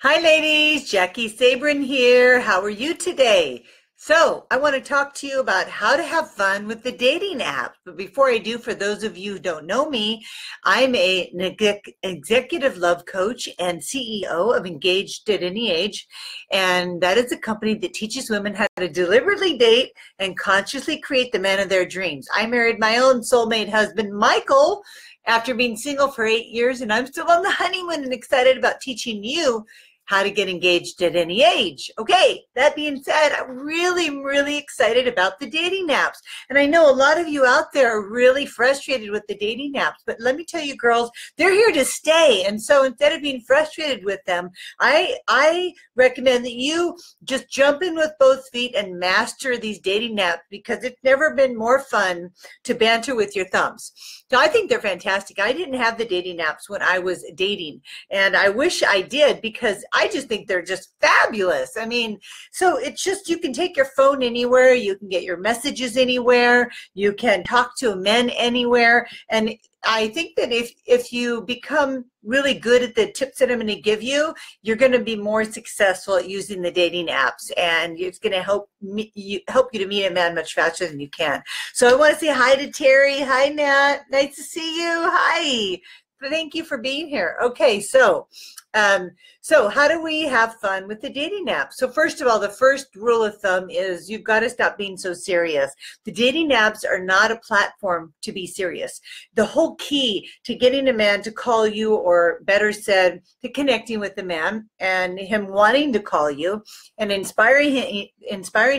Hi ladies, Jaki Sabourin here. How are you today? So I want to talk to you about how to have fun with the dating app. But before I do, for those of you who don't know me, I'm an executive love coach and CEO of Engaged at Any Age. And that is a company that teaches women how to deliberately date and consciously create the man of their dreams. I married my own soulmate husband, Michael, after being single for 8 years, and I'm still on the honeymoon and excited about teaching you how to get engaged at any age. Okay, that being said, I'm really excited about the dating apps. And I know a lot of you out there are really frustrated with the dating apps, but let me tell you girls, they're here to stay. And so instead of being frustrated with them, I recommend that you just jump in with both feet and master these dating apps, because it's never been more fun to banter with your thumbs. So I think they're fantastic. I didn't have the dating apps when I was dating, and I wish I did, because I just think they're just fabulous. I mean, so it's just, you can take your phone anywhere, you can get your messages anywhere, you can talk to men anywhere. And I think that if you become really good at the tips that I'm going to give you, you're going to be more successful at using the dating apps, and it's going to help you to meet a man much faster than you can. So I want to say hi to Terry. Hi, Matt. Nice to see you. Hi. Thank you for being here. Okay, so how do we have fun with the dating app? So first of all, the first rule of thumb is you've got to stop being so serious. The dating apps are not a platform to be serious. The whole key to getting a man to call you, or better said, to connecting with the man and him wanting to call you and inspiring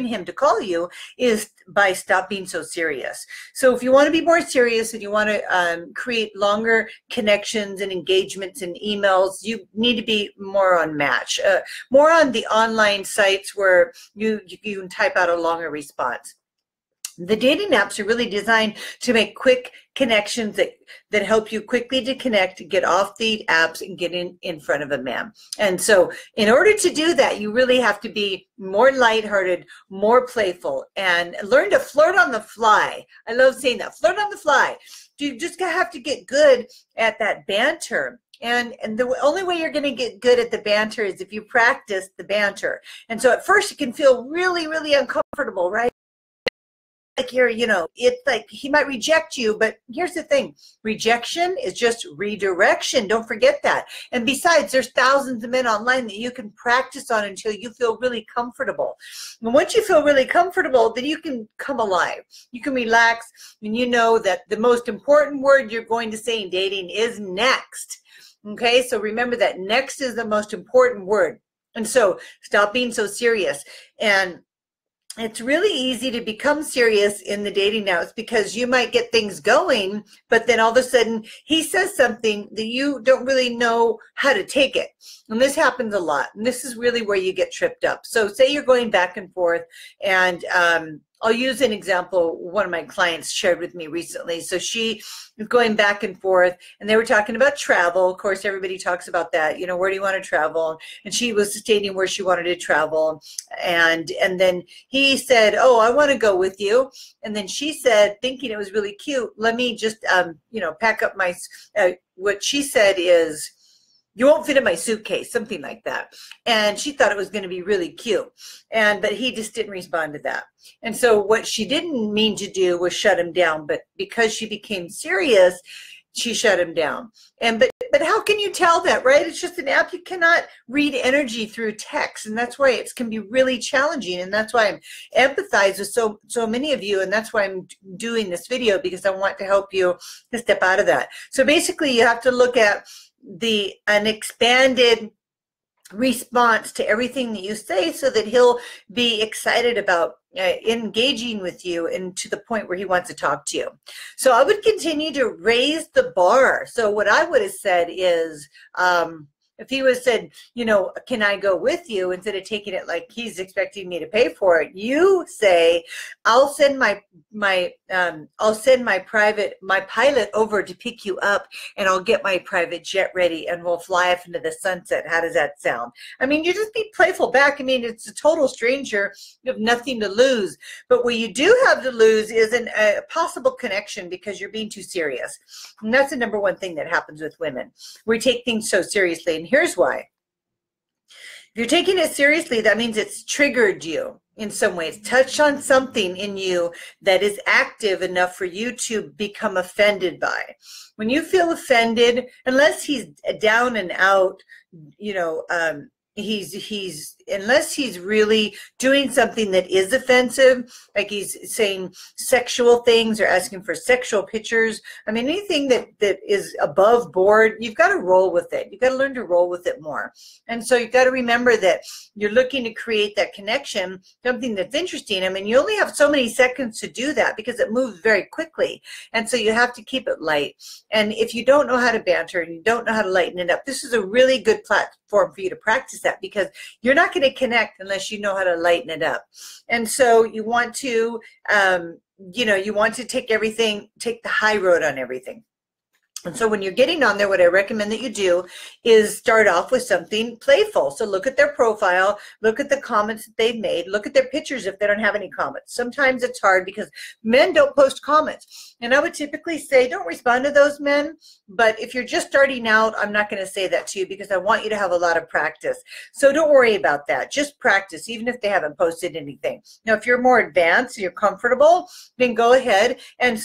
him to call you, is by stop being so serious. So if you want to be more serious and you want to create longer connections and engagements and emails, you need to be more on Match, more on the online sites where you can type out a longer response. The dating apps are really designed to make quick connections that help you quickly to connect, get off the apps, and get in front of a man. And so in order to do that, you really have to be more lighthearted, more playful, and learn to flirt on the fly. I love saying that, flirt on the fly. You just have to get good at that banter. And the only way you're going to get good at the banter is if you practice the banter. And so at first it can feel really uncomfortable, right? Like you're, you know, it's like he might reject you, but here's the thing. Rejection is just redirection. Don't forget that. And besides, there's thousands of men online that you can practice on until you feel really comfortable. And once you feel really comfortable, then you can come alive. You can relax, and you know that the most important word you're going to say in dating is next. Okay, so remember that next is the most important word. And so stop being so serious. And it's really easy to become serious in the dating apps, because you might get things going, but then all of a sudden he says something that you don't really know how to take it. And this happens a lot. And this is really where you get tripped up. So say you're going back and forth, and I'll use an example one of my clients shared with me recently. So she was going back and forth, and they were talking about travel. Of course, everybody talks about that. You know, where do you want to travel? And she was stating where she wanted to travel. And then he said, oh, I want to go with you. And then she said, thinking it was really cute, let me just, you know, pack up my, what she said is, you won't fit in my suitcase, something like that. And she thought it was going to be really cute. But he just didn't respond to that. And so what she didn't mean to do was shut him down, but because she became serious, she shut him down. But how can you tell that, right? It's just an app. You cannot read energy through text, and that's why it can be really challenging, and that's why I'm empathize with so many of you, and that's why I'm doing this video, because I want to help you to step out of that. So basically, you have to look at an expanded response to everything that you say, so that he'll be excited about engaging with you, and to the point where he wants to talk to you. So I would continue to raise the bar. So what I would have said is, if he was said, you know, can I go with you? Instead of taking it like he's expecting me to pay for it, you say, I'll send my pilot over to pick you up, and I'll get my private jet ready, and we'll fly off into the sunset. How does that sound? I mean, you just be playful back. I mean, it's a total stranger. You have nothing to lose. But what you do have to lose is a possible connection, because you're being too serious. And that's the number one thing that happens with women. We take things so seriously. And here's why. you're taking it seriously, that means it's triggered you in some ways, touched on something in you that is active enough for you to become offended by. When you feel offended, unless he's down and out, you know, he's unless he's really doing something that is offensive, like he's saying sexual things or asking for sexual pictures, I mean, anything that is above board, you've got to roll with it. You've got to learn to roll with it more. And so you've got to remember that you're looking to create that connection, something that's interesting. I mean, you only have so many seconds to do that because it moves very quickly, and so you have to keep it light. And if you don't know how to banter and you don't know how to lighten it up, this is a really good platform for you to practice that, because you're not going to connect unless you know how to lighten it up. And so you want to take the high road on everything. And so when you're getting on there, what I recommend that you do is start off with something playful. So look at their profile, look at the comments that they've made, look at their pictures if they don't have any comments. Sometimes it's hard because men don't post comments. And I would typically say, don't respond to those, men. But if you're just starting out, I'm not going to say that to you, because I want you to have a lot of practice. So don't worry about that. Just practice, even if they haven't posted anything. Now, if you're more advanced and you're comfortable, then go ahead and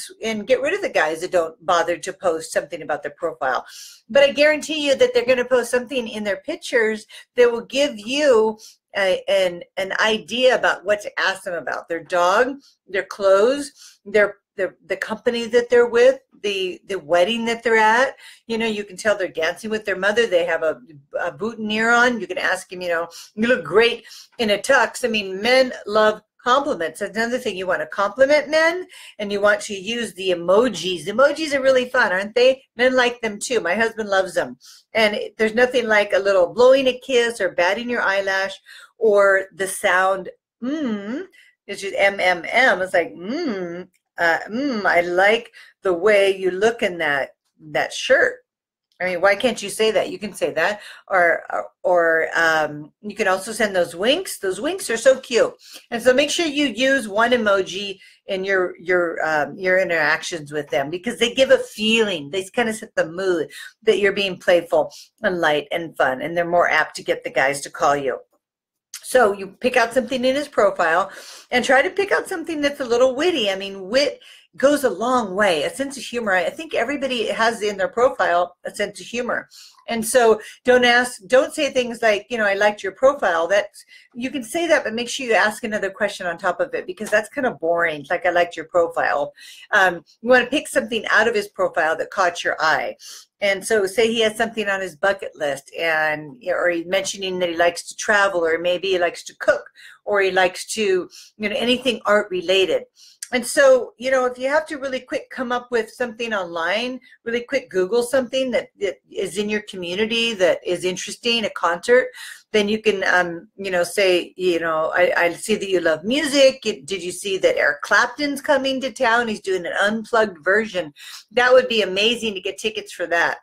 get rid of the guys that don't bother to post something about their profile. But I guarantee you that they're going to post something in their pictures that will give you an idea about what to ask them about: their dog, their clothes, the company that they're with, the wedding that they're at. You know, you can tell they're dancing with their mother. They have a boutonniere on. You can ask him, you know, you look great in a tux. I mean, men love compliments. That's another thing. You want to compliment men, and you want to use the emojis. Emojis are really fun, aren't they? Men like them too. My husband loves them. And there's nothing like a little blowing a kiss or batting your eyelash, or the sound it's just MMM. It's like I like the way you look in that shirt. I mean, why can't you say that? You can say that, or you can also send those winks. Those winks are so cute. And so make sure you use one emoji in your interactions with them, because they give a feeling. They kind of set the mood that you're being playful and light and fun, and they're more apt to get the guys to call you. So you pick out something in his profile, and try to pick out something that's a little witty. I mean, wit goes a long way. A sense of humor. I think everybody has in their profile a sense of humor. And so don't say things like, you know, I liked your profile. That's, you can say that, but make sure you ask another question on top of it, because that's kind of boring. It's like, I liked your profile. You want to pick something out of his profile that caught your eye. And so say he has something on his bucket list, and, or he's mentioning that he likes to travel, or maybe he likes to cook, or he likes to, you know, anything art related. And so, you know, if you have to really quick come up with something online, really quick Google something that is in your community that is interesting, a concert, then you can, you know, say, you know, I see that you love music. Did you see that Eric Clapton's coming to town? He's doing an unplugged version. That would be amazing to get tickets for that.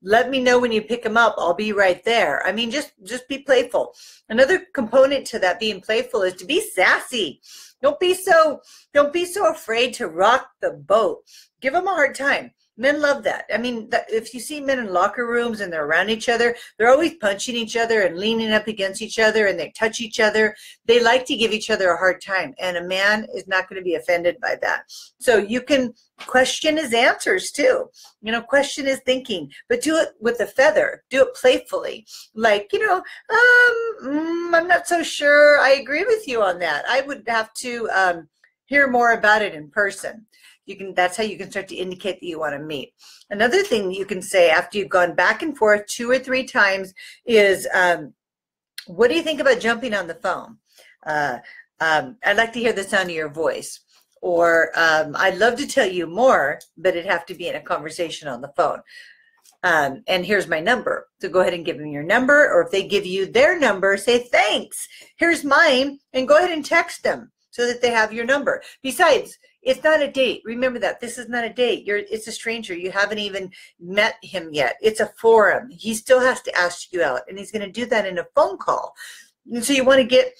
Let me know when you pick them up. I'll be right there. I mean, just be playful. Another component to that being playful is to be sassy. Don't be so afraid to rock the boat. Give them a hard time. Men love that. I mean, if you see men in locker rooms and they're around each other, they're always punching each other and leaning up against each other, and they touch each other. They like to give each other a hard time, and a man is not going to be offended by that. So you can question his answers too. You know, question his thinking, but do it with a feather. Do it playfully. Like, you know, I'm not so sure I agree with you on that. I would have to hear more about it in person. That's how you can start to indicate that you want to meet. Another thing you can say after you've gone back and forth 2 or 3 times is, what do you think about jumping on the phone? I'd like to hear the sound of your voice. Or I'd love to tell you more, but it'd have to be in a conversation on the phone. And here's my number. So go ahead and give them your number. Or if they give you their number, say, thanks, here's mine. And go ahead and text them so that they have your number. Besides, it's not a date. Remember that. This is not a date. It's a stranger. You haven't even met him yet. It's a forum. He still has to ask you out, and he's going to do that in a phone call. And so you want to get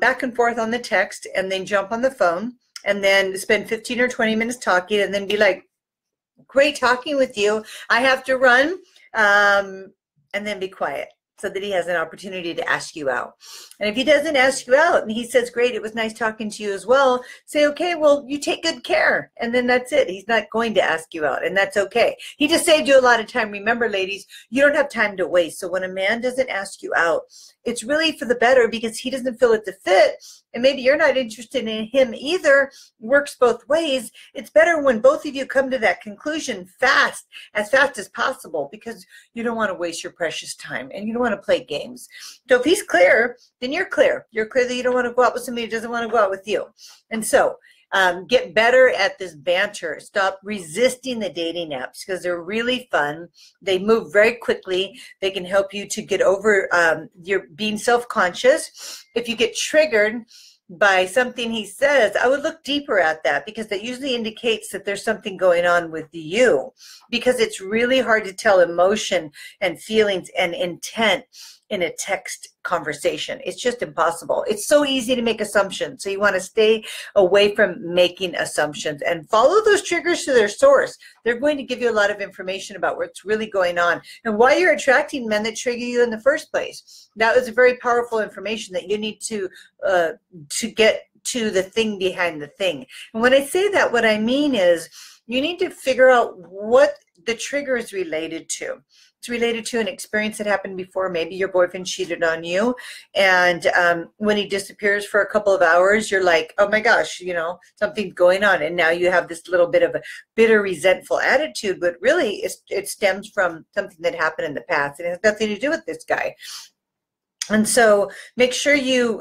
back and forth on the text, and then jump on the phone, and then spend 15 or 20 minutes talking, and then be like, great talking with you. I have to run, and then be quiet. so that he has an opportunity to ask you out. And if he doesn't ask you out and he says, great, it was nice talking to you as well, say, okay, well, you take good care. And then that's it. He's not going to ask you out, and that's okay. He just saved you a lot of time. Remember, ladies, you don't have time to waste. So when a man doesn't ask you out, it's really for the better, because he doesn't feel it's a fit, and maybe you're not interested in him either. Works both ways. It's better when both of you come to that conclusion fast as possible, because you don't want to waste your precious time and you don't want to play games. So if he's clear, then you're clear. You're clear that you don't want to go out with somebody who doesn't want to go out with you. And so get better at this banter. Stop resisting the dating apps, because they're really fun. They move very quickly. They can help you to get over your being self-conscious. If you get triggered by something he says, I would look deeper at that, because that usually indicates that there's something going on with you, because it's really hard to tell emotion and feelings and intent in a text conversation. It's just impossible. It's so easy to make assumptions. So you want to stay away from making assumptions and follow those triggers to their source. They're going to give you a lot of information about what's really going on and why you're attracting men that trigger you in the first place. That is very powerful information that you need to get to the thing behind the thing. And when I say that, what I mean is you need to figure out what the trigger is related to. It's related to an experience that happened before. Maybe your boyfriend cheated on you, and when he disappears for a couple of hours, you're like, oh my gosh, you know, something's going on. And now you have this little bit of a bitter, resentful attitude, but really it stems from something that happened in the past, and it has nothing to do with this guy. And so make sure you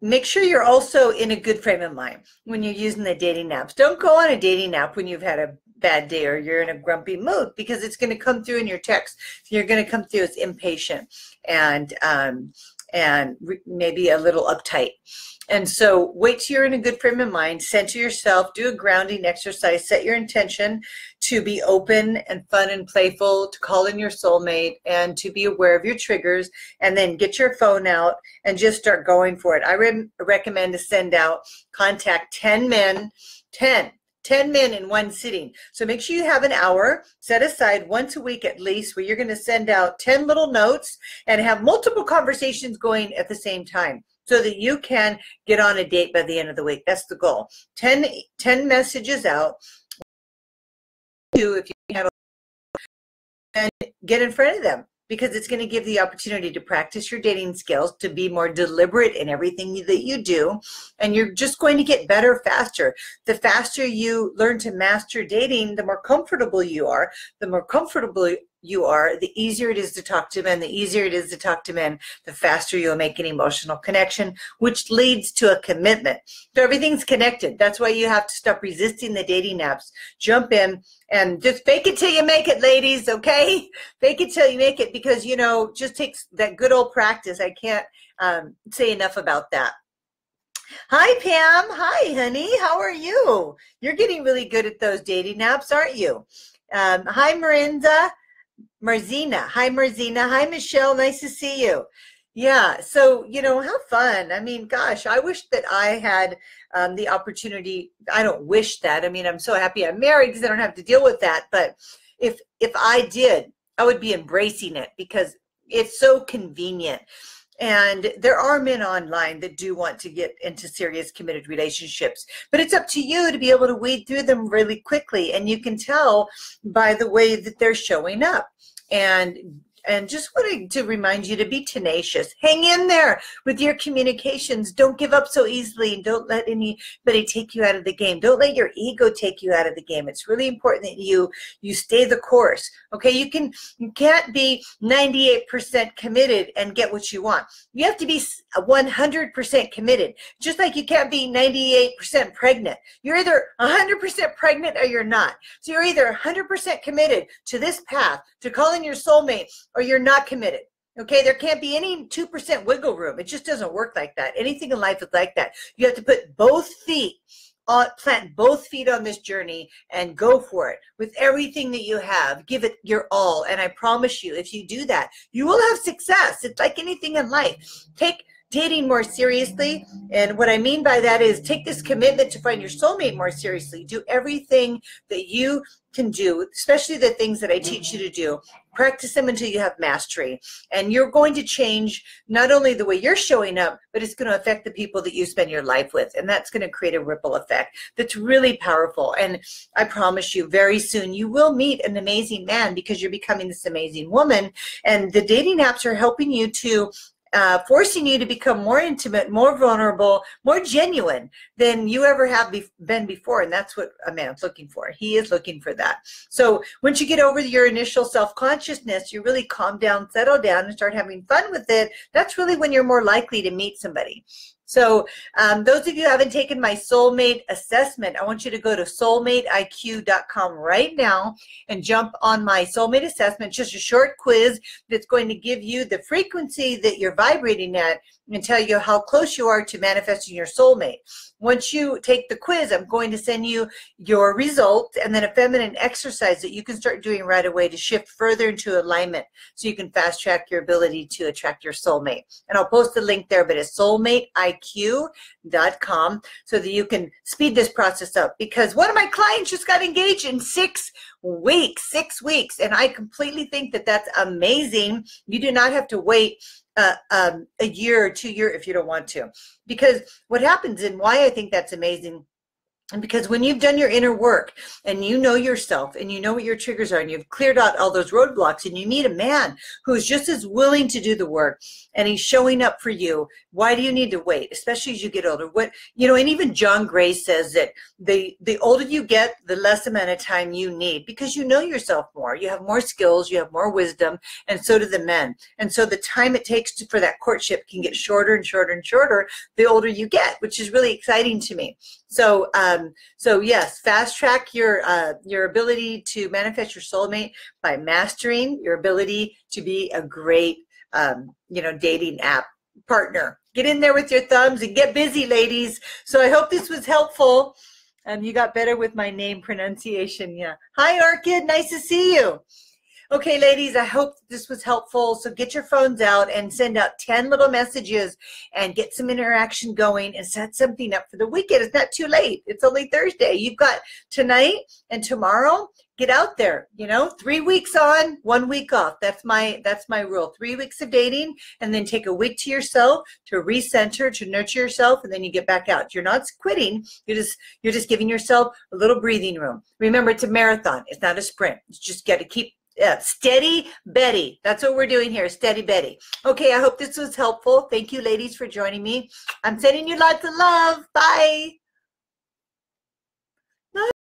make sure you're also in a good frame of mind when you're using the dating apps. Don't go on a dating app when you've had a bad day or you're in a grumpy mood, because it's going to come through in your text. You're going to come through as impatient and maybe a little uptight. And so wait till you're in a good frame of mind, center yourself, do a grounding exercise, set your intention to be open and fun and playful, to call in your soulmate, and to be aware of your triggers, and then get your phone out and just start going for it. I recommend to send out, contact 10 men in one sitting. So make sure you have an hour set aside once a week at least, where you're going to send out 10 little notes and have multiple conversations going at the same time, so that you can get on a date by the end of the week. That's the goal. 10 messages out. If you have, and get in front of them, because it's going to give the opportunity to practice your dating skills, to be more deliberate in everything that you do, and you're just going to get better faster. The faster you learn to master dating, the more comfortable you are. The more comfortable you are, the easier it is to talk to men. The easier it is to talk to men, the faster you'll make an emotional connection, which leads to a commitment. So everything's connected. That's why you have to stop resisting the dating apps. Jump in and just fake it till you make it, ladies, okay? Fake it till you make it, because, you know, just takes that good old practice. I can't say enough about that. Hi, Pam. Hi, honey. How are you? You're getting really good at those dating apps, aren't you? Hi, Miranda. Marzina. Hi, Michelle. Nice to see you. Yeah. So, you know, how fun. I mean, gosh, I wish that I had the opportunity. I don't wish that. I mean, I'm so happy I'm married because I don't have to deal with that. But if I did, I would be embracing it, because it's so convenient. And there are men online that do want to get into serious, committed relationships, but it's up to you to be able to weed through them really quickly. And you can tell by the way that they're showing up. And just wanted to remind you to be tenacious. Hang in there with your communications. Don't give up so easily, and don't let anybody take you out of the game. Don't let your ego take you out of the game. It's really important that you stay the course. Okay, you can't be 98% committed and get what you want. You have to be 100% committed, just like you can't be 98% pregnant. You're either 100% pregnant or you're not. So you're either 100% committed to this path, to calling your soulmate, or you're not committed. Okay, there can't be any 2% wiggle room. It just doesn't work like that. Anything in life is like that. You have to put both feet on, plant both feet on this journey, and go for it with everything that you have. Give it your all, and I promise you, if you do that, you will have success. It's like anything in life. Take dating more seriously. And what I mean by that is take this commitment to find your soulmate more seriously. Do everything that you can do, especially the things that I teach you to do. Practice them until you have mastery. And you're going to change not only the way you're showing up, but it's going to affect the people that you spend your life with. And that's going to create a ripple effect that's really powerful. And I promise you, very soon you will meet an amazing man because you're becoming this amazing woman. And the dating apps are helping you to forcing you to become more intimate, more vulnerable, more genuine than you ever have been before. And that's what a man's looking for. He is looking for that. So once you get over your initial self-consciousness, you really calm down, settle down, and start having fun with it. That's really when you're more likely to meet somebody. So those of you who haven't taken my soulmate assessment, I want you to go to soulmateiq.com right now and jump on my soulmate assessment, just a short quiz that's going to give you the frequency that you're vibrating at and tell you how close you are to manifesting your soulmate. Once you take the quiz, I'm going to send you your results and then a feminine exercise that you can start doing right away to shift further into alignment so you can fast track your ability to attract your soulmate. And I'll post the link there, but it's soulmateiq.com so that you can speed this process up, because one of my clients just got engaged in 6 weeks, 6 weeks. And I completely think that that's amazing. You do not have to wait a year or 2 years if you don't want to. Because what happens, and why I think that's amazing, and because when you've done your inner work and you know yourself and you know what your triggers are and you've cleared out all those roadblocks, and you need a man who's just as willing to do the work and he's showing up for you, why do you need to wait, especially as you get older? What, you know, and even John Gray says that the older you get, the less amount of time you need, because you know yourself more. You have more skills, you have more wisdom, and so do the men. And so the time it takes to, for that courtship can get shorter and shorter and shorter the older you get, which is really exciting to me. So, so yes, fast track your ability to manifest your soulmate by mastering your ability to be a great, you know, dating app partner. Get in there with your thumbs and get busy, ladies. So I hope this was helpful. You got better with my name pronunciation. Yeah. Hi, Orchid. Nice to see you. Okay, ladies, I hope this was helpful. So get your phones out and send out 10 little messages and get some interaction going and set something up for the weekend. It's not too late. It's only Thursday. You've got tonight and tomorrow. Get out there, you know, 3 weeks on, 1 week off. That's my rule. 3 weeks of dating, and then take a week to yourself to recenter, to nurture yourself, and then you get back out. You're not quitting. You're just giving yourself a little breathing room. Remember, it's a marathon. It's not a sprint. You just got to keep steady Betty. That's what we're doing here, steady Betty. Okay, I hope this was helpful. Thank you, ladies, for joining me. I'm sending you lots of love. Bye.